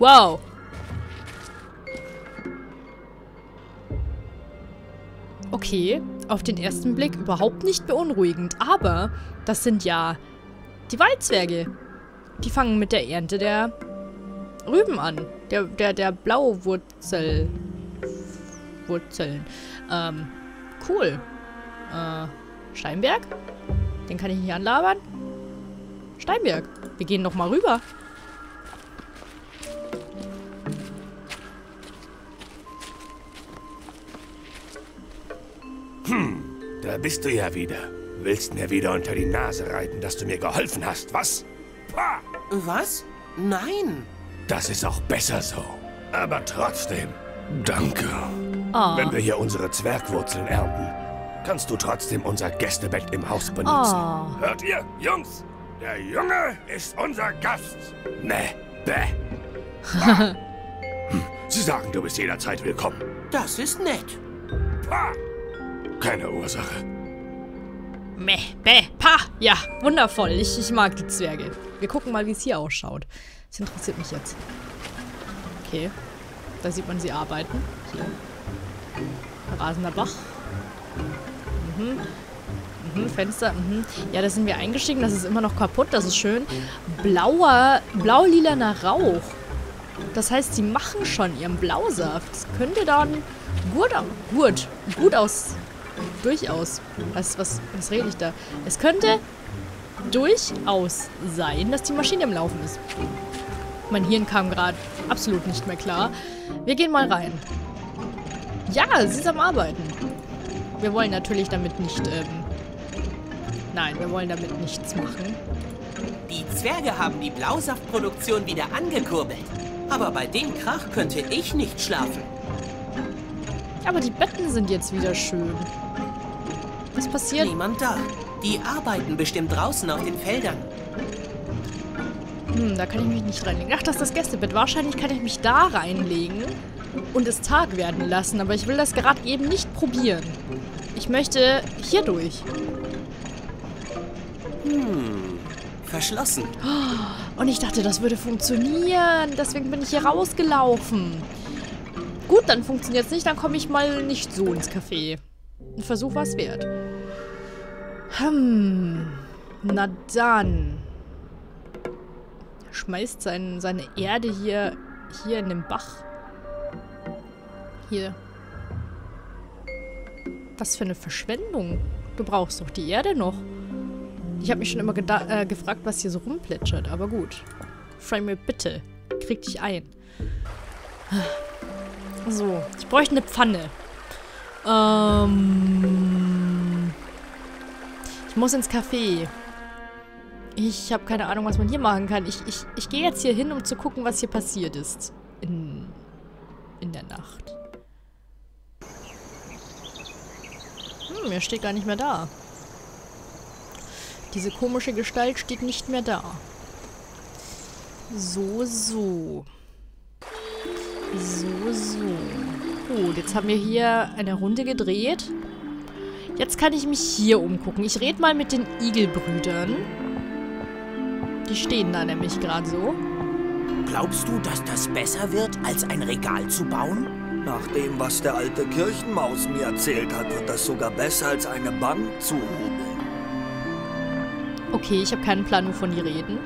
Wow. Okay, auf den ersten Blick überhaupt nicht beunruhigend, aber das sind ja die Waldzwerge. Die fangen mit der Ernte der Rüben an. Der Blauwurzeln. Cool. Steinberg? Den kann ich nicht anlabern. Steinberg, wir gehen nochmal rüber. Da bist du ja wieder. Willst mir wieder unter die Nase reiten, dass du mir geholfen hast, was? Pah! Was? Nein! Das ist auch besser so. Aber trotzdem, danke. Oh. Wenn wir hier unsere Zwergwurzeln ernten, kannst du trotzdem unser Gästebett im Haus benutzen. Oh. Hört ihr, Jungs? Der Junge ist unser Gast. Ne, bäh. Sie sagen, du bist jederzeit willkommen. Das ist nett. Pah! Keine Ursache. Meh, bäh, pah. Ja, wundervoll. Ich mag die Zwerge. Wir gucken mal, wie es hier ausschaut. Das interessiert mich jetzt. Okay. Da sieht man sie arbeiten. Hier. Rasender Bach. Mhm. Mhm, Fenster. Mhm. Ja, da sind wir eingestiegen. Das ist immer noch kaputt. Das ist schön. Blau-lilaner Rauch. Das heißt, sie machen schon ihren Blausaft. Das könnte dann gut aus. Durchaus. Was rede ich da? Es könnte durchaus sein, dass die Maschine im Laufen ist. Mein Hirn kam gerade absolut nicht mehr klar. Wir gehen mal rein. Ja, sie ist am Arbeiten. Wir wollen natürlich damit nicht, nein, wir wollen damit nichts machen. Die Zwerge haben die Blausaftproduktion wieder angekurbelt. Aber bei dem Krach könnte ich nicht schlafen. Aber die Betten sind jetzt wieder schön. Was passiert? Niemand da. Die arbeiten bestimmt draußen auf den Feldern. Hm, da kann ich mich nicht reinlegen. Ach, das ist das Gästebett. Wahrscheinlich kann ich mich da reinlegen und es Tag werden lassen. Aber ich will das gerade eben nicht probieren. Ich möchte hier durch. Hm, verschlossen. Und ich dachte, das würde funktionieren. Deswegen bin ich hier rausgelaufen. Gut, dann funktioniert es nicht, dann komme ich mal nicht so ins Café. Ein Versuch war es wert. Na dann. Schmeißt seine Erde hier in den Bach. Hier. Was für eine Verschwendung. Du brauchst doch die Erde noch. Ich habe mich schon immer gefragt, was hier so rumplätschert, aber gut. Frame, bitte. Krieg dich ein. So, ich bräuchte eine Pfanne. Ich muss ins Café. Ich habe keine Ahnung, was man hier machen kann. Ich gehe jetzt hier hin, um zu gucken, was hier passiert ist. In der Nacht. Hm, er steht gar nicht mehr da. Diese komische Gestalt steht nicht mehr da. So. Gut, jetzt haben wir hier eine Runde gedreht. Jetzt kann ich mich hier umgucken. Ich rede mal mit den Igelbrüdern. Die stehen da nämlich gerade so. Glaubst du, dass das besser wird, als ein Regal zu bauen? Nach dem, was der alte Kirchenmaus mir erzählt hat, wird das sogar besser, als eine Bank zu hobeln. Okay, ich habe keinen Plan, wovon die reden.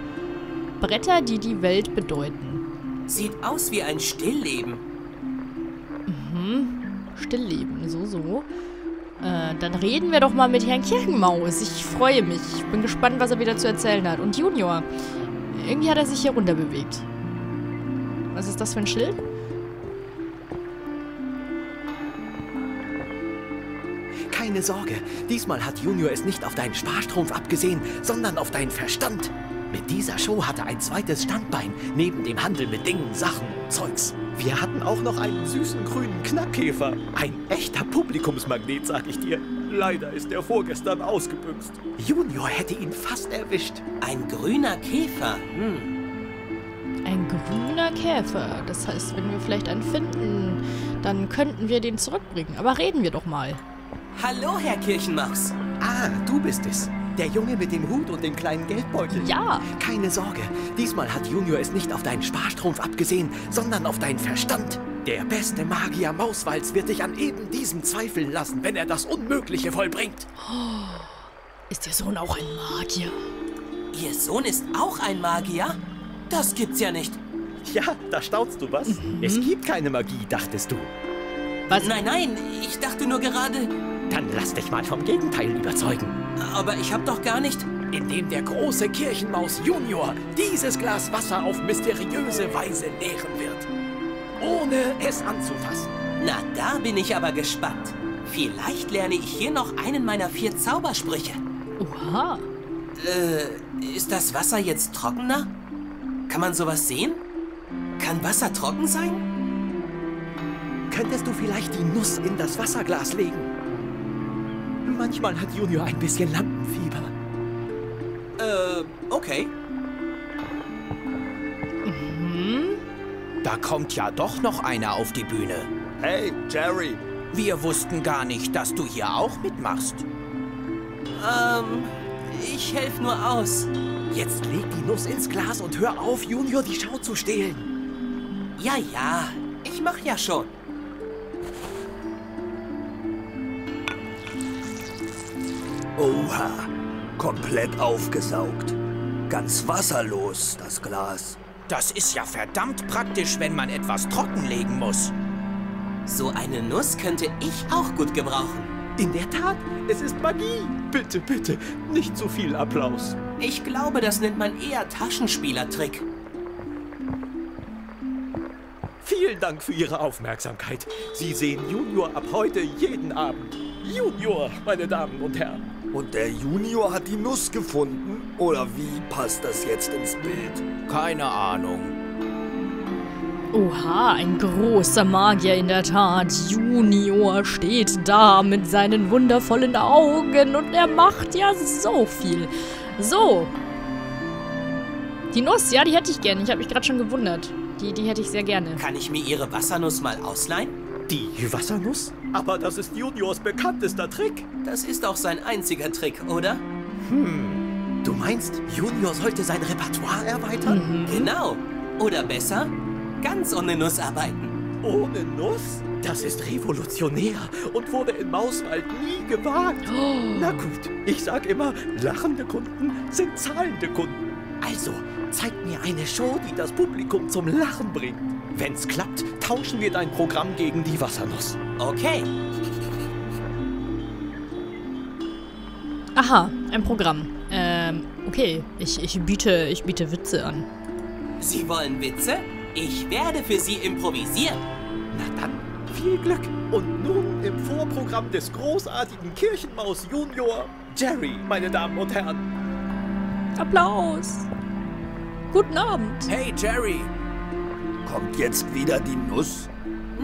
Bretter, die die Welt bedeuten. Sieht aus wie ein Stillleben. Mhm. Stillleben, so. Dann reden wir doch mal mit Herrn Kirchenmaus. Ich freue mich. Ich bin gespannt, was er wieder zu erzählen hat. Und Junior. Irgendwie hat er sich hier runter bewegt. Was ist das für ein Schild? Keine Sorge. Diesmal hat Junior es nicht auf deinen Sparstrumpf abgesehen, sondern auf deinen Verstand. Mit dieser Show hatte ein zweites Standbein, neben dem Handel mit Dingen, Sachen, Zeugs. Wir hatten auch noch einen süßen grünen Knackkäfer. Ein echter Publikumsmagnet, sag ich dir. Leider ist er vorgestern ausgebüxt. Junior hätte ihn fast erwischt. Ein grüner Käfer? Hm. Ein grüner Käfer. Das heißt, wenn wir vielleicht einen finden, dann könnten wir den zurückbringen. Aber reden wir doch mal. Hallo, Herr Kirchenmaus. Ah, du bist es. Der Junge mit dem Hut und dem kleinen Geldbeutel. Ja. Keine Sorge, diesmal hat Junior es nicht auf deinen Sparstrumpf abgesehen, sondern auf deinen Verstand. Der beste Magier Mauswalz wird dich an eben diesem zweifeln lassen, wenn er das Unmögliche vollbringt. Oh, ist Ihr Sohn auch ein Magier? Ihr Sohn ist auch ein Magier? Das gibt's ja nicht. Ja, da staunst du was. Mhm. Es gibt keine Magie, dachtest du. Was? Nein, nein, ich dachte nur gerade... Dann lass dich mal vom Gegenteil überzeugen. Aber ich hab doch gar nicht... Indem der große Kirchenmaus Junior dieses Glas Wasser auf mysteriöse Weise leeren wird. Ohne es anzufassen. Na, da bin ich aber gespannt. Vielleicht lerne ich hier noch einen meiner 4 Zaubersprüche. Oha. Ist das Wasser jetzt trockener? Kann man sowas sehen? Kann Wasser trocken sein? Könntest du vielleicht die Nuss in das Wasserglas legen? Manchmal hat Junior ein bisschen Lampenfieber. Okay. Mhm. Da kommt ja doch noch einer auf die Bühne. Hey, Jerry. Wir wussten gar nicht, dass du hier auch mitmachst. Ich helfe nur aus. Jetzt leg die Nuss ins Glas und hör auf, Junior die Schau zu stehlen. Ja, ja, ich mach ja schon. Oha, komplett aufgesaugt. Ganz wasserlos, das Glas. Das ist ja verdammt praktisch, wenn man etwas trockenlegen muss. So eine Nuss könnte ich auch gut gebrauchen. In der Tat, es ist Magie. Bitte, bitte, nicht so viel Applaus. Ich glaube, das nennt man eher Taschenspielertrick. Vielen Dank für Ihre Aufmerksamkeit. Sie sehen Junior ab heute jeden Abend. Junior, meine Damen und Herren. Und der Junior hat die Nuss gefunden? Oder wie passt das jetzt ins Bild? Keine Ahnung. Oha, ein großer Magier in der Tat. Junior steht da mit seinen wundervollen Augen und er macht ja so viel. So. Die Nuss, ja, die hätte ich gerne. Ich habe mich gerade schon gewundert. Die hätte ich sehr gerne. Kann ich mir Ihre Wassernuss mal ausleihen? Die Wassernuss? Aber das ist Juniors bekanntester Trick. Das ist auch sein einziger Trick, oder? Du meinst, Junior sollte sein Repertoire erweitern? Genau. Oder besser... ganz ohne Nuss arbeiten. Ohne Nuss? Das ist revolutionär und wurde in Mauswald nie gewagt. Oh. Na gut, ich sag immer, lachende Kunden sind zahlende Kunden. Also, zeigt mir eine Show, die das Publikum zum Lachen bringt. Wenn's klappt, tauschen wir dein Programm gegen die Wassernuss. Okay. Aha, ein Programm. Okay, ich biete Witze an. Sie wollen Witze? Ich werde für Sie improvisieren. Na dann, viel Glück. Und nun im Vorprogramm des großartigen Kirchenmaus Junior, Jerry, meine Damen und Herren. Applaus. Guten Abend. Hey, Jerry. Kommt jetzt wieder die Nuss?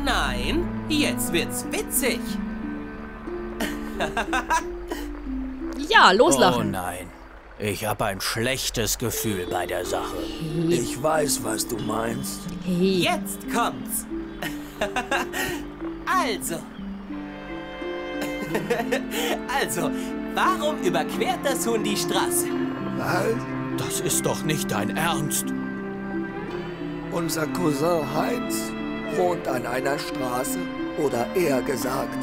Nein, jetzt wird's witzig. Ja, loslachen. Oh nein. Ich habe ein schlechtes Gefühl bei der Sache. Ich weiß, was du meinst. Jetzt kommt's. Also, warum überquert das Huhn die Straße? Was? Das ist doch nicht dein Ernst. Unser Cousin Heinz wohnt an einer Straße, oder eher gesagt,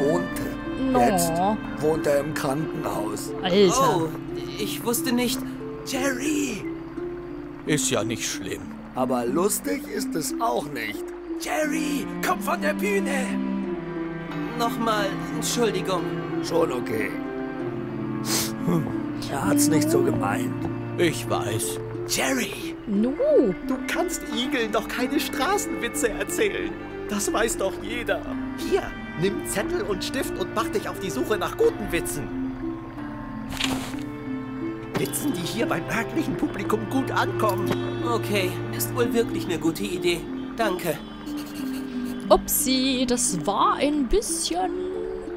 wohnte. Jetzt wohnt er im Krankenhaus. Alter. Oh, ich wusste nicht. Jerry! Ist ja nicht schlimm. Aber lustig ist es auch nicht. Jerry, komm von der Bühne! Nochmal, Entschuldigung. Schon okay. Er hat's nicht so gemeint. Ich weiß. Jerry! Du kannst Igeln doch keine Straßenwitze erzählen. Das weiß doch jeder. Hier, nimm Zettel und Stift und mach dich auf die Suche nach guten Witzen. Witzen, die hier beim örtlichen Publikum gut ankommen. Okay, ist wohl wirklich eine gute Idee. Danke. Upsi, das war ein bisschen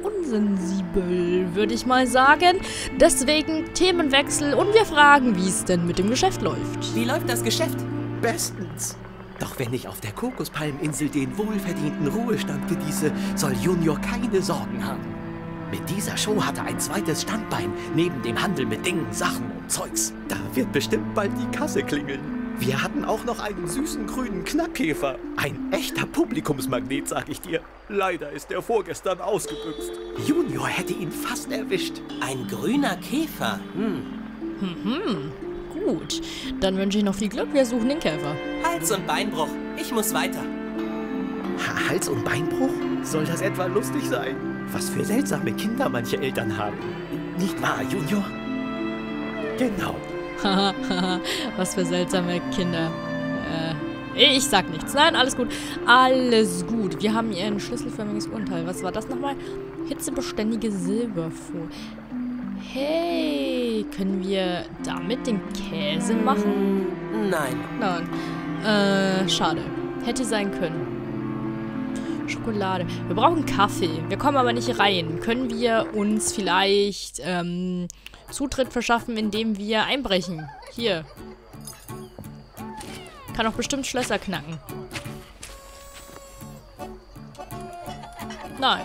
unsensibel, würde ich mal sagen. Deswegen Themenwechsel und wir fragen, wie es denn mit dem Geschäft läuft. Wie läuft das Geschäft? Bestens. Doch wenn ich auf der Kokospalmeninsel den wohlverdienten Ruhestand genieße, soll Junior keine Sorgen haben. Mit dieser Show hat er ein zweites Standbein, neben dem Handel mit Dingen, Sachen und Zeugs. Da wird bestimmt bald die Kasse klingeln. Wir hatten auch noch einen süßen grünen Knackkäfer. Ein echter Publikumsmagnet, sag ich dir. Leider ist er vorgestern ausgebüxt. Junior hätte ihn fast erwischt. Ein grüner Käfer? Gut, dann wünsche ich noch viel Glück. Wir suchen den Käfer. Hals- und Beinbruch. Ich muss weiter. Hals- und Beinbruch? Soll das etwa lustig sein? Was für seltsame Kinder manche Eltern haben. Nicht wahr, Junior? Genau. Haha, was für seltsame Kinder. Ich sag nichts. Nein, alles gut. Alles gut. Wir haben hier ein schlüsselförmiges Unteil. Was war das nochmal? Hitzebeständige Silberfuhr. Hey, können wir damit den Käse machen? Nein. Nein. Schade. Hätte sein können. Schokolade. Wir brauchen Kaffee. Wir kommen aber nicht rein. Können wir uns vielleicht Zutritt verschaffen, indem wir einbrechen? Hier. Kann auch bestimmt Schlösser knacken. Nein.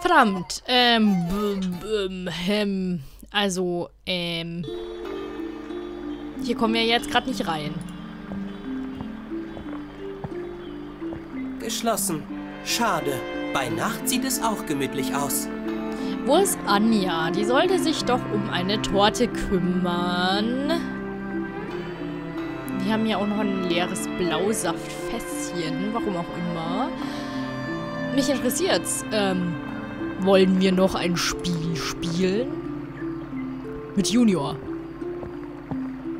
Verdammt. Hier kommen wir jetzt gerade nicht rein. Geschlossen. Schade. Bei Nacht sieht es auch gemütlich aus. Wo ist Anja? Die sollte sich doch um eine Torte kümmern. Wir haben ja auch noch ein leeres Blausaftfässchen. Warum auch immer. Mich interessiert's. Wollen wir noch ein Spiel spielen? Mit Junior.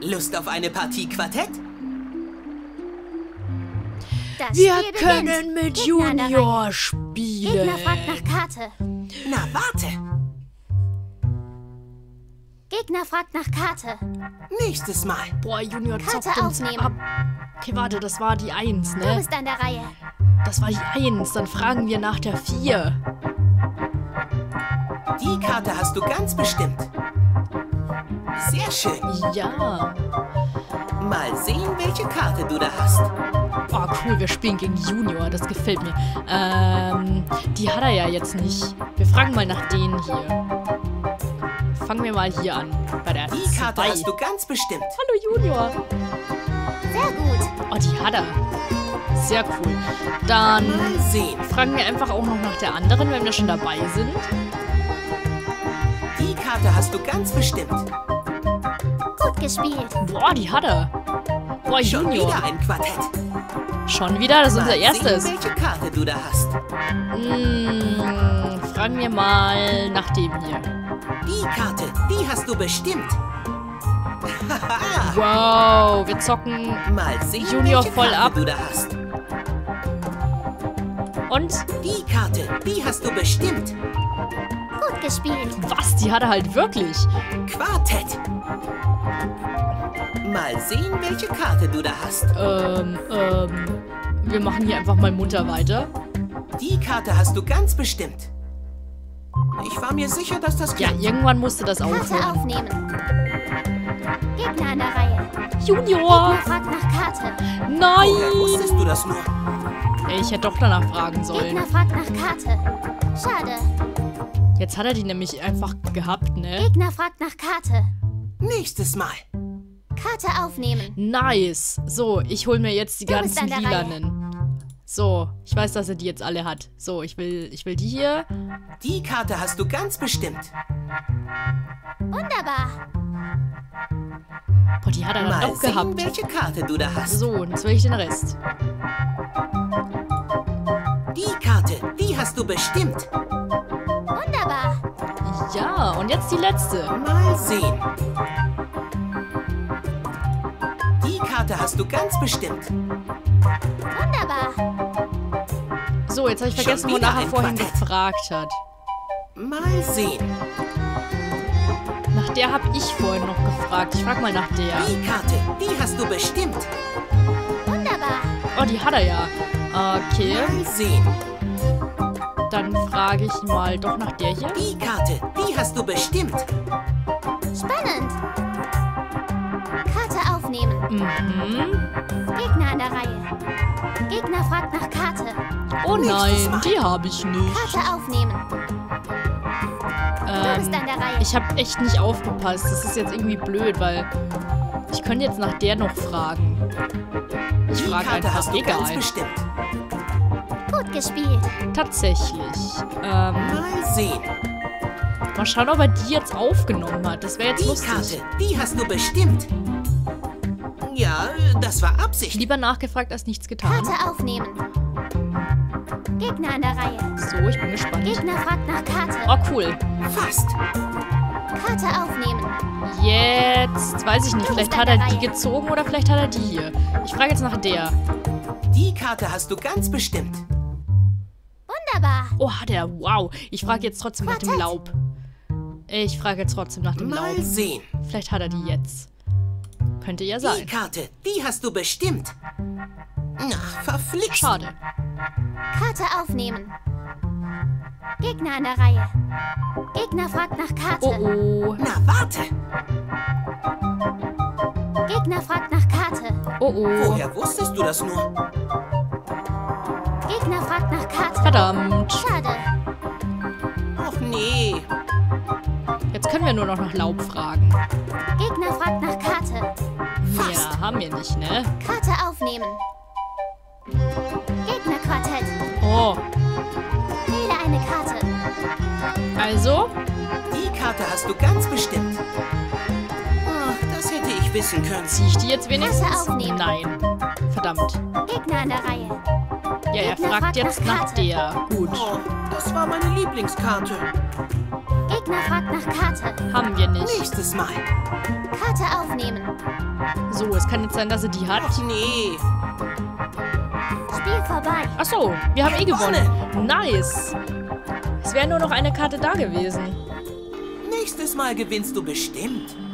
Lust auf eine Partie Quartett? Wir können mit Junior spielen. Gegner fragt nach Karte. Na, warte. Gegner fragt nach Karte. Nächstes Mal. Boah, Junior zockt uns ab. Okay, warte, das war die 1, ne? Du bist an der Reihe. Das war die 1, dann fragen wir nach der 4. Die Karte hast du ganz bestimmt. Sehr schön. Ja. Mal sehen, welche Karte du da hast. Oh, cool, wir spielen gegen Junior. Das gefällt mir. Die hat er ja jetzt nicht. Wir fragen mal nach denen hier. Fangen wir mal hier an. Bei der die Karte hast du ganz bestimmt. Hallo, Junior. Sehr gut. Oh, die hat er. Sehr cool. Dann fragen wir einfach auch noch nach der anderen, wenn wir schon dabei sind. Die Karte hast du ganz bestimmt. Gut gespielt. Boah, die hat er. Boah, Junior. Schon wieder ein Quartett. Schon wieder? Das ist unser erstes. Welche Karte du da hast. Fragen wir mal nach dem hier. Die Karte, die hast du bestimmt. Wow, wir zocken mal sehen, Junior voll ab. Du da hast. Und? Die Karte, die hast du bestimmt. Gut gespielt. Was? Die hat er halt wirklich. Quartett. Mal sehen, welche Karte du da hast. Wir machen hier einfach mal munter weiter. Die Karte hast du ganz bestimmt. Ich war mir sicher, dass das klappt. Ja, irgendwann musste das aufhören. Karte aufnehmen. Gegner an der Reihe. Junior! Gegner fragt nach Karte. Nein! Woher wusstest du das nur? Ich hätte doch danach fragen sollen. Gegner fragt nach Karte. Schade. Jetzt hat er die nämlich einfach gehabt, ne? Gegner fragt nach Karte. Nächstes Mal. Karte aufnehmen. Nice. So, ich hole mir jetzt die ganzen lilanen. So, ich weiß, dass er die jetzt alle hat. So, ich will die hier. Die Karte hast du ganz bestimmt. Wunderbar. Boah, die hat er dann auch gehabt. Mal sehen, welche Karte du da hast. So, jetzt will ich den Rest. Die Karte, die hast du bestimmt. Wunderbar. Ja, und jetzt die letzte. Mal sehen. Hast du ganz bestimmt. Wunderbar. So, jetzt habe ich vergessen, wo nachher vorhin gefragt hat. Mal sehen. Nach der habe ich vorhin noch gefragt. Ich frage mal nach der. Die Karte, die hast du bestimmt. Wunderbar. Oh, die hat er ja. Okay. Mal sehen. Dann frage ich mal doch nach der hier. Die Karte, die hast du bestimmt. Spannend. Karte aufnehmen. Gegner an der Reihe. Gegner fragt nach Karte. Oh nein, die habe ich nicht. Karte aufnehmen. Ich habe echt nicht aufgepasst. Das ist jetzt irgendwie blöd, weil ich könnte jetzt nach der noch fragen. Ich frage einfach egal. Gut gespielt. Tatsächlich. Mal sehen. Mal schauen, ob er die jetzt aufgenommen hat. Das wäre jetzt lustig. Die Karte, die hast du bestimmt. Ja, das war Absicht. Lieber nachgefragt als nichts getan. Karte aufnehmen. Gegner an der Reihe. So, ich bin gespannt. Gegner fragt nach Karte. Oh, cool. Fast. Karte aufnehmen. Jetzt weiß ich nicht. Vielleicht hat er die gezogen oder vielleicht hat er die hier. Ich frage jetzt nach der. Die Karte hast du ganz bestimmt. Wunderbar. Oh, hat er. Wow. Ich frage jetzt trotzdem nach dem Laub. Ich frage jetzt trotzdem nach dem Laub. Mal sehen. Vielleicht hat er die jetzt. Könnte ja sein. Die Karte, die hast du bestimmt. Ach, verflixt. Schade. Karte aufnehmen. Gegner an der Reihe. Gegner fragt nach Karte. Oh, oh. Na, warte. Gegner fragt nach Karte. Oh, oh. Woher wusstest du das nur? Gegner fragt nach Karte. Verdammt. Schade. Och, nee. Jetzt können wir nur noch nach Laub fragen. Gegner fragt nach Karte. Fast. Ja, haben wir nicht, ne? Karte aufnehmen. Gegnerquartett. Oh. Wähle eine Karte. Also? Die Karte hast du ganz bestimmt. Ach, das hätte ich wissen können. Ziehe ich die jetzt wenigstens? Karte aufnehmen. Nein. Verdammt. Gegner an der Reihe. Ja, er fragt jetzt nach der. Gut. Oh, das war meine Lieblingskarte. Gegner fragt nach Karte. Haben wir nicht. Nächstes Mal. Karte aufnehmen. So, es kann jetzt sein, dass er die hat. Ach, nee. Spiel vorbei. Ach so, wir haben gewonnen. Nice. Es wäre nur noch eine Karte da gewesen. Nächstes Mal gewinnst du bestimmt.